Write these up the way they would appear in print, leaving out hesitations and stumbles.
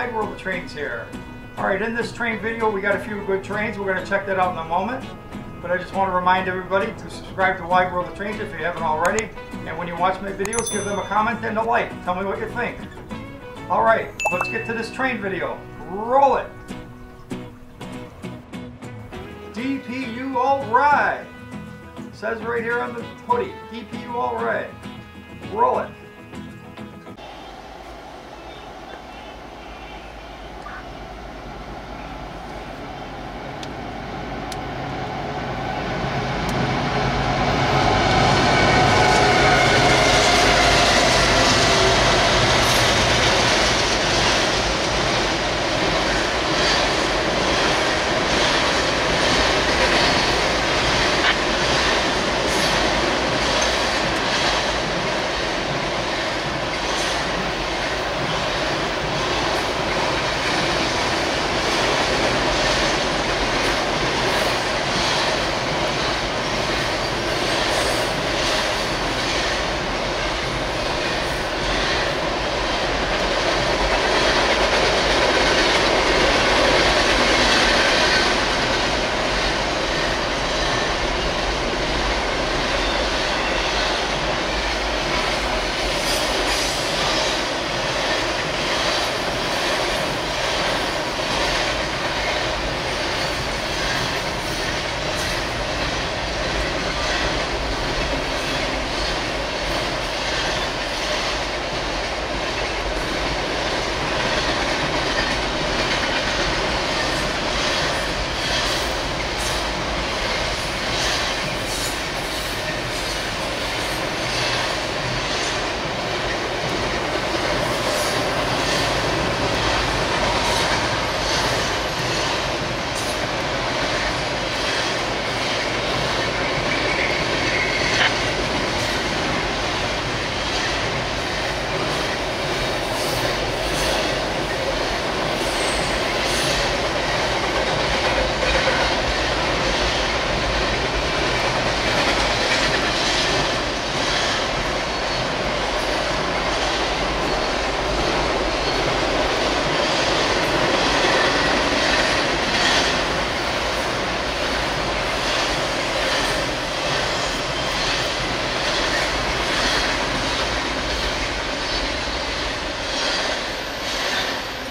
Wide World of Trains here. Alright, in this train video we got a few good trains. We're going to check that out in a moment. But I just want to remind everybody to subscribe to Wide World of Trains if you haven't already. And when you watch my videos, give them a comment and a like. Tell me what you think. Alright, let's get to this train video. Roll it! DPU alright! It says right here on the hoodie, DPU alright. Roll it!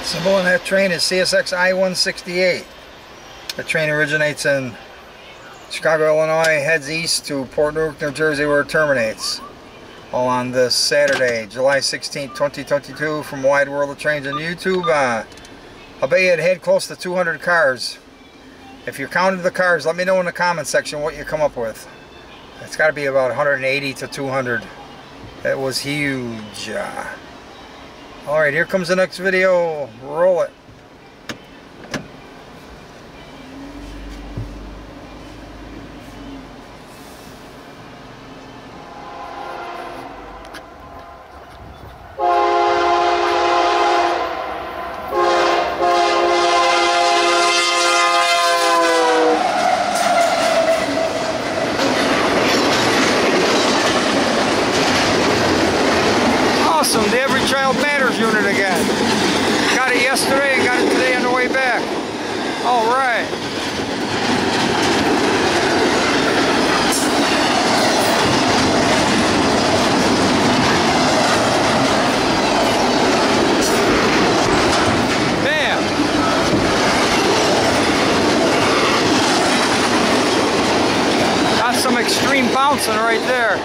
Symbol on that train is CSX I-168. The train originates in Chicago, Illinois, heads east to Port Newark, New Jersey, where it terminates. All on this Saturday, July 16, 2022, from Wide World of Trains on YouTube. I bet you it had close to 200 cars. If you counted the cars, let me know in the comment section what you come up with. It's got to be about 180 to 200. That was huge. Alright, here comes the next video. Roll it. Awesome, the Every Child Matters unit again. Got it yesterday and got it today on the way back. All right. Damn. Got some extreme bouncing right there.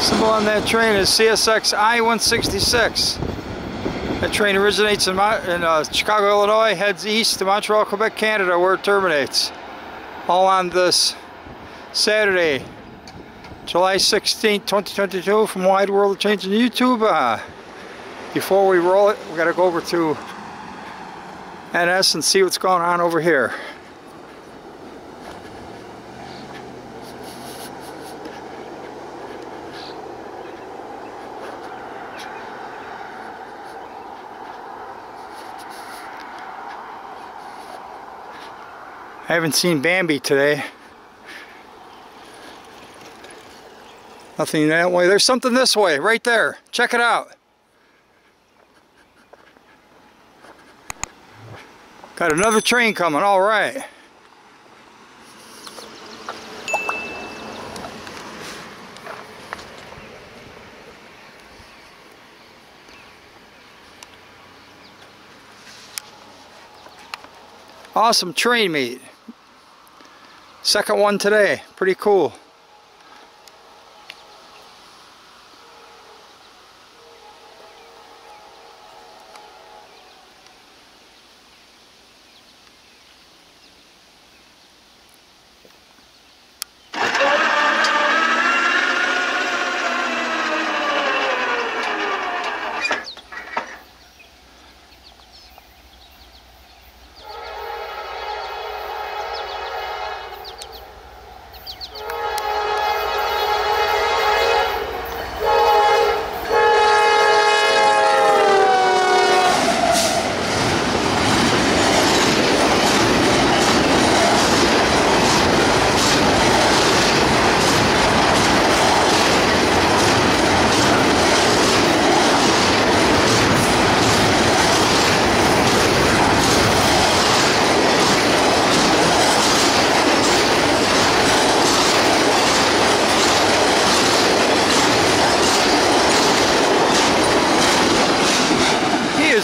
Symbol on that train is CSX I-166. The train originates in Chicago, Illinois, heads east to Montreal, Quebec, Canada, where it terminates. All on this Saturday, July 16, 2022, from Wide World of Trains on YouTube. Before we roll it, we gotta go over to NS and see what's going on over here. I haven't seen Bambi today. Nothing that way. There's something this way, right there. Check it out. Got another train coming, all right. Awesome train meet. Second one today, pretty cool.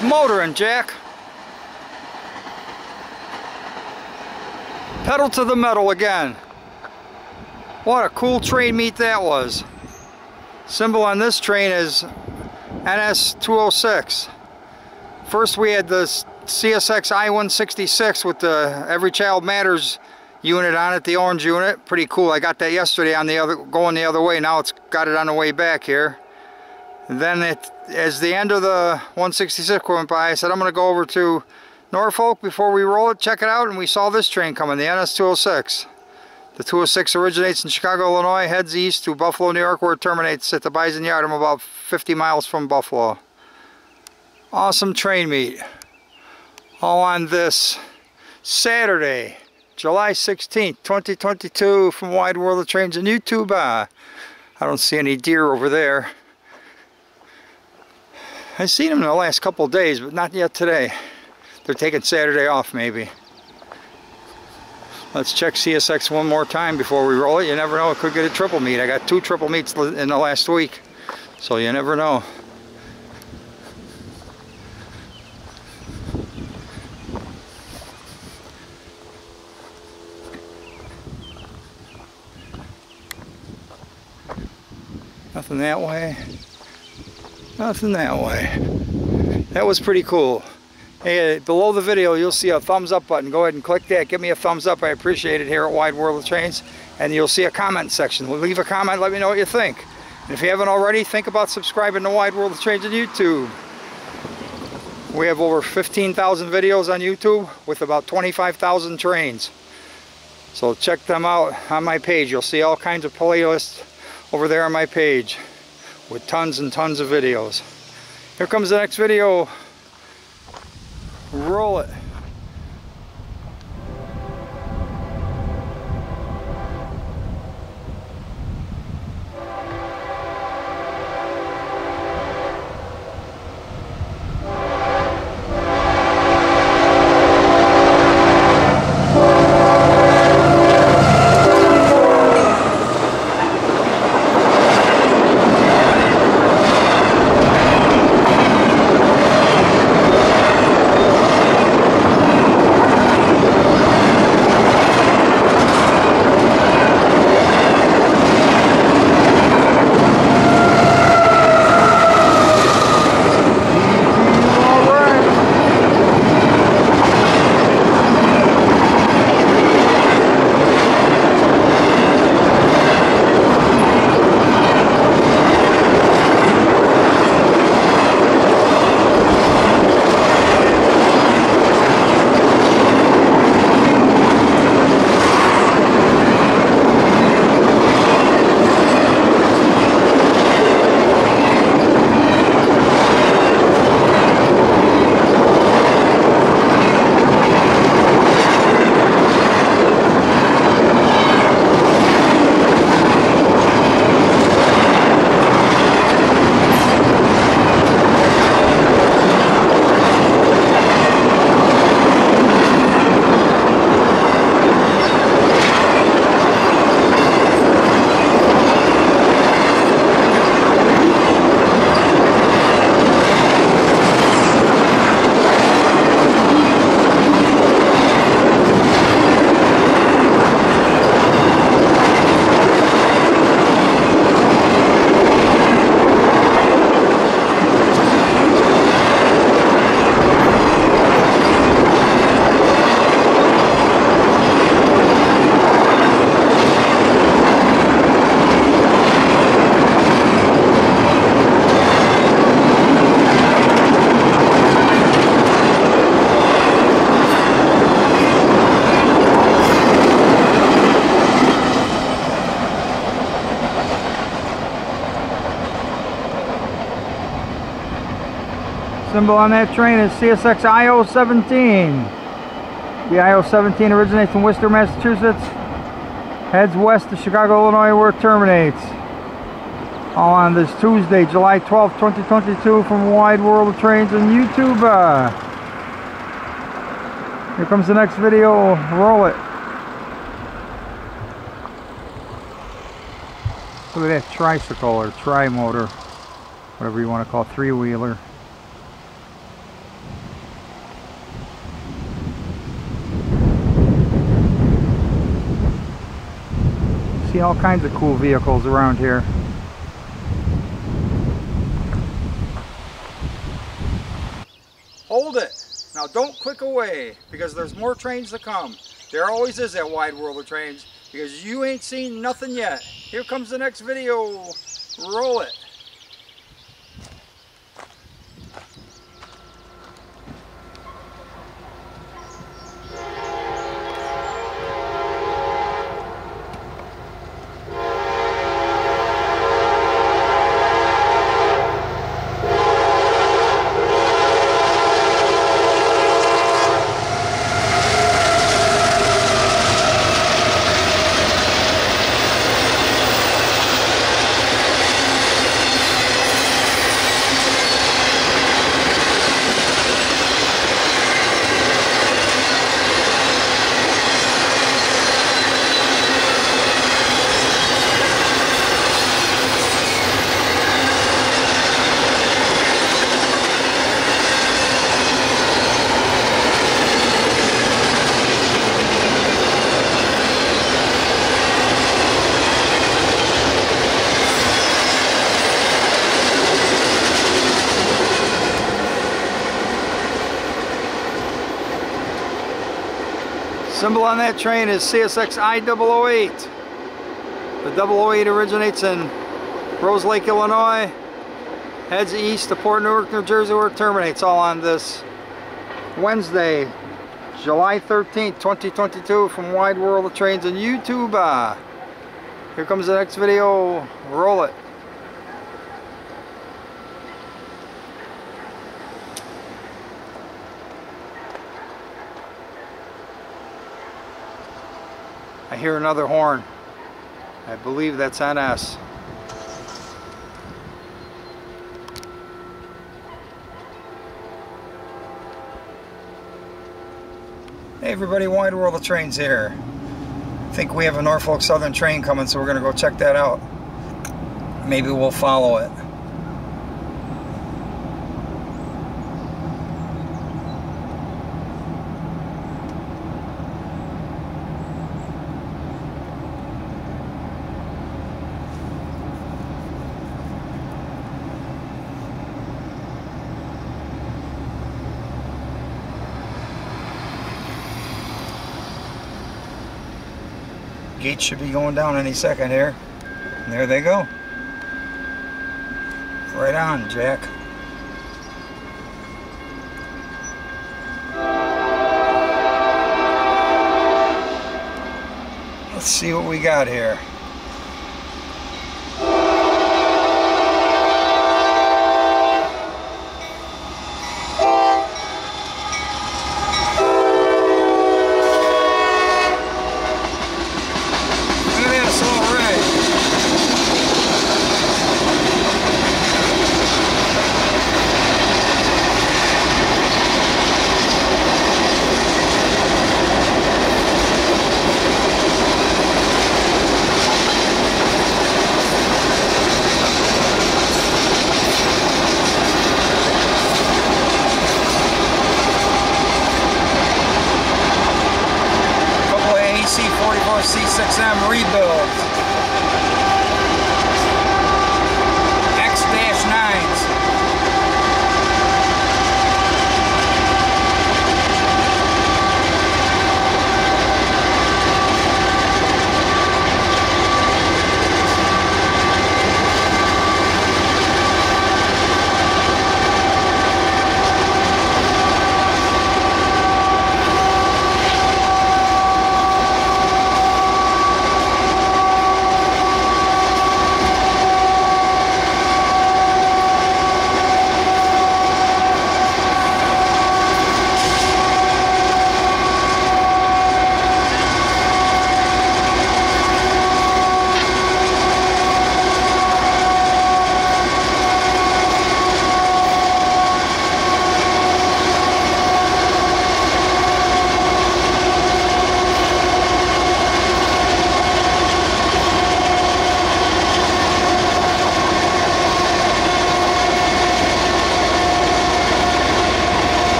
Motoring, Jack. Pedal to the metal again. What a cool train meet that was. Symbol on this train is NS 206. First we had the CSX I-166 with the Every Child Matters unit on it, the orange unit. Pretty cool. I got that yesterday on the other, going the other way. Now it's got it on the way back here. And then it, as the end of the 166 went by, I said I'm going to go over to Norfolk before we roll it, check it out, and we saw this train coming, the NS 206. The 206 originates in Chicago, Illinois, heads east to Buffalo, New York, where it terminates at the Bison Yard. I'm about 50 miles from Buffalo. Awesome train meet. All on this Saturday, July 16th, 2022, from Wide World of Trains on YouTube. I don't see any deer over there. I've seen them in the last couple of days, but not yet today. They're taking Saturday off, maybe. Let's check CSX one more time before we roll it. You never know, it could get a triple meet. I got two triple meets in the last week, so you never know. Nothing that way. Nothing that way. That was pretty cool. Hey, below the video you'll see a thumbs up button. Go ahead and click that. Give me a thumbs up. I appreciate it here at Wide World of Trains. And you'll see a comment section. Leave a comment. Let me know what you think. And if you haven't already, think about subscribing to Wide World of Trains on YouTube. We have over 15,000 videos on YouTube with about 25,000 trains. So check them out on my page. You'll see all kinds of playlists over there on my page, with tons and tons of videos. Here comes the next video. Roll it. Symbol on that train is CSX IO-17. The IO-17 originates in Worcester, Massachusetts, heads west to Chicago, Illinois, where it terminates. All on this Tuesday, July 12, 2022, from Wide World of Trains and YouTube. Here comes the next video. Roll it. Look at that tricycle or tri-motor, whatever you want to call it, three-wheeler. See all kinds of cool vehicles around here. Hold it! Now don't click away, because there's more trains to come. There always is that Wide World of Trains, because you ain't seen nothing yet. Here comes the next video. Roll it. Symbol on that train is CSX I-008. The 008 originates in Rose Lake, Illinois, heads east to Port Newark, New Jersey, where it terminates. All on this Wednesday, July 13th, 2022, from Wide World of Trains and YouTube. Here comes the next video. Roll it. I hear another horn. I believe that's NS. Hey everybody, Wide World of Trains here. I think we have a Norfolk Southern train coming, so we're gonna go check that out. Maybe we'll follow it. Gates should be going down any second here. And there they go. Right on, Jack. Let's see what we got here. C6M rebuild. X-9s.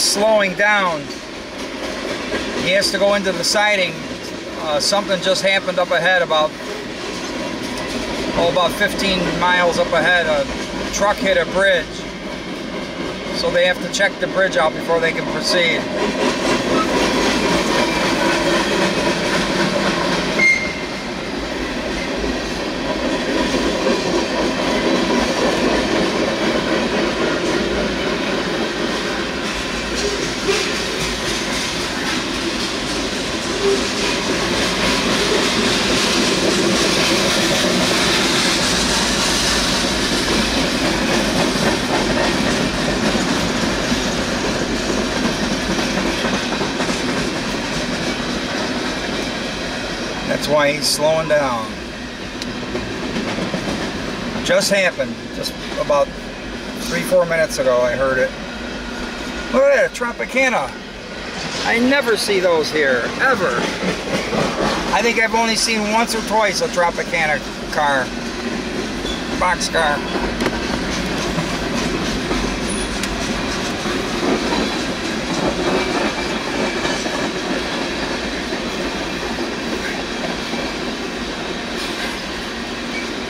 he's slowing down. He has to go into the siding. Something just happened up ahead about 15 miles up ahead. A truck hit a bridge. So they have to check the bridge out before they can proceed. That's why he's slowing down. Just happened. Just about 3-4 minutes ago I heard it. Look at that, Tropicana. I never see those here, ever. I think I've only seen once or twice a Tropicana car. Boxcar.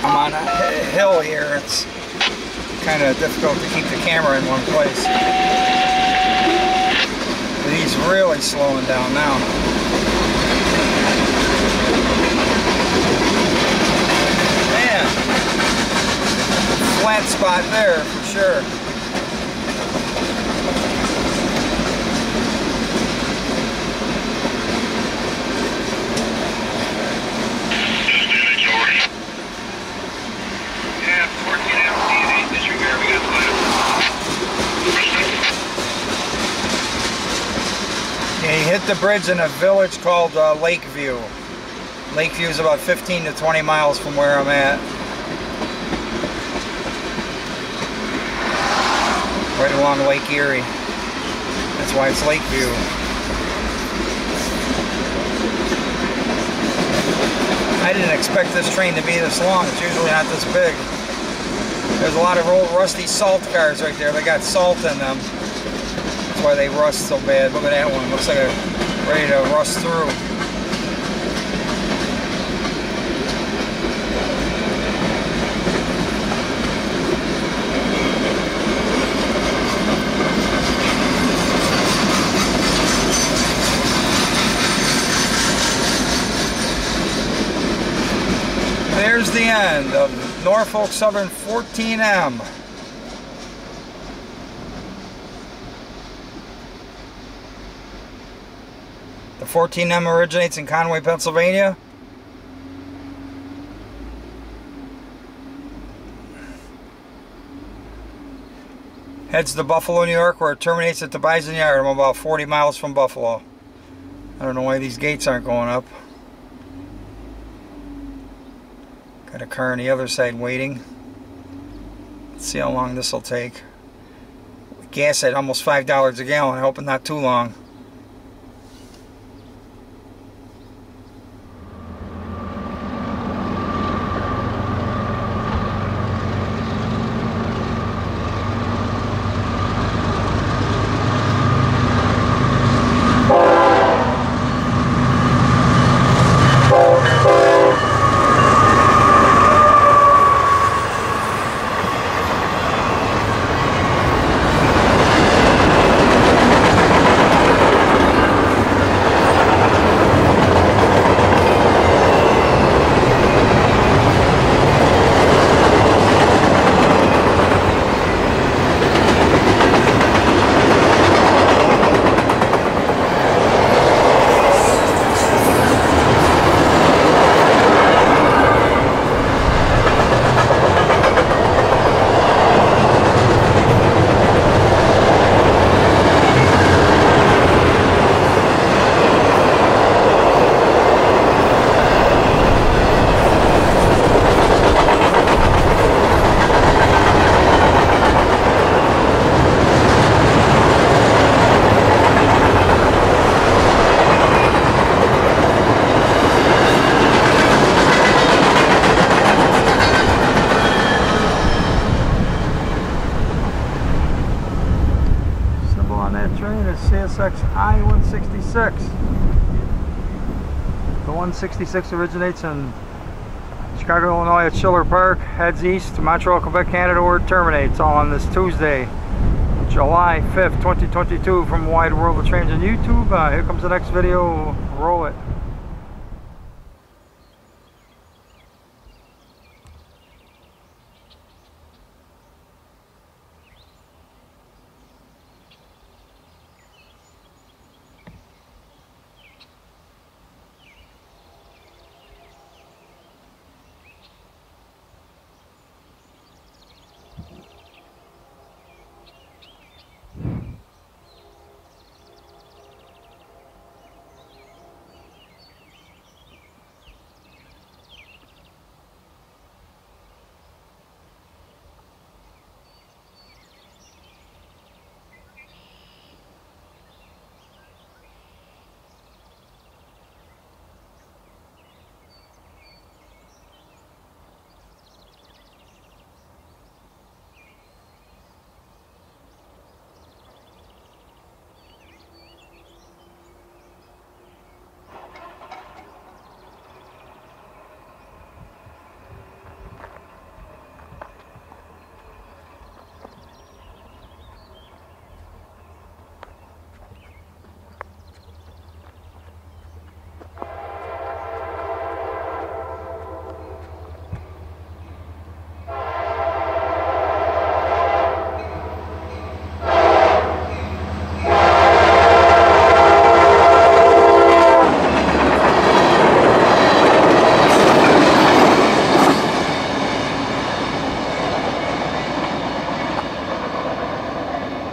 I'm on a hill here, it's kind of difficult to keep the camera in one place. But he's really slowing down now. Man, flat spot there for sure. Hit the bridge in a village called Lakeview. Lakeview is about 15 to 20 miles from where I'm at. Right along Lake Erie. That's why it's Lakeview. I didn't expect this train to be this long. It's usually not this big. There's a lot of old rusty salt cars right there. They got salt in them. Why they rust so bad. Look at that one. Looks like they're ready to rust through. There's the end of Norfolk Southern 14M. The 14M originates in Conway, Pennsylvania. Heads to Buffalo, New York, where it terminates at the Bison Yard. I'm about 40 miles from Buffalo. I don't know why these gates aren't going up. Got a car on the other side waiting. Let's see how long this will take. Gas at almost $5 a gallon. I hope it's not too long. that train is CSX I-166. The 166 originates in Chicago, Illinois at Schiller Park, heads east to Montreal, Quebec, Canada, where it terminates, all on this Tuesday, July 5th, 2022 from Wide World of Trains on YouTube. Here comes the next video. Roll it.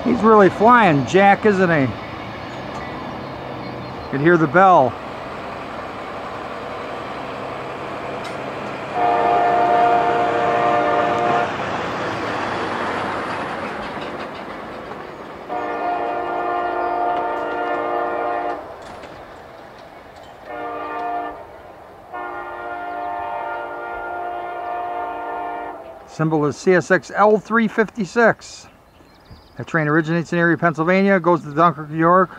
He's really flying, Jack, isn't he? You can hear the bell. Symbol is CSX L356. That train originates in Erie, Pennsylvania, goes to Dunkirk, New York,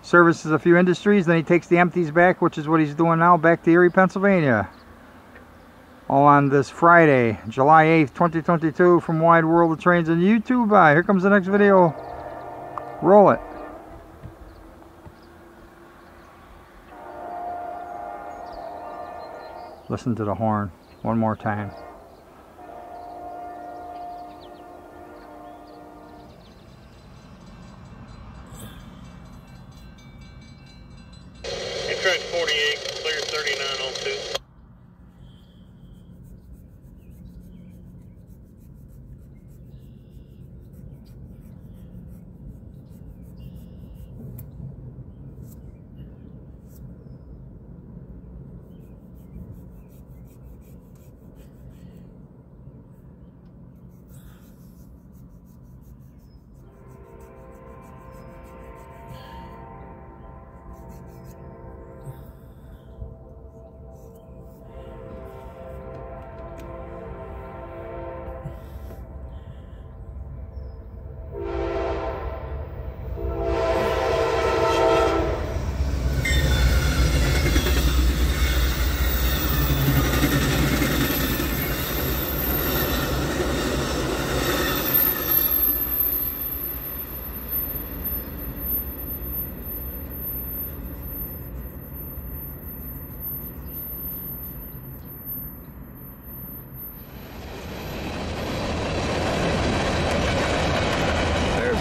services a few industries, then he takes the empties back, which is what he's doing now, back to Erie, Pennsylvania. All on this Friday, July 8th, 2022 from Wide World of Trains on YouTube. Here comes the next video. Roll it. Listen to the horn one more time.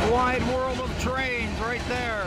Wide World of Trains right there.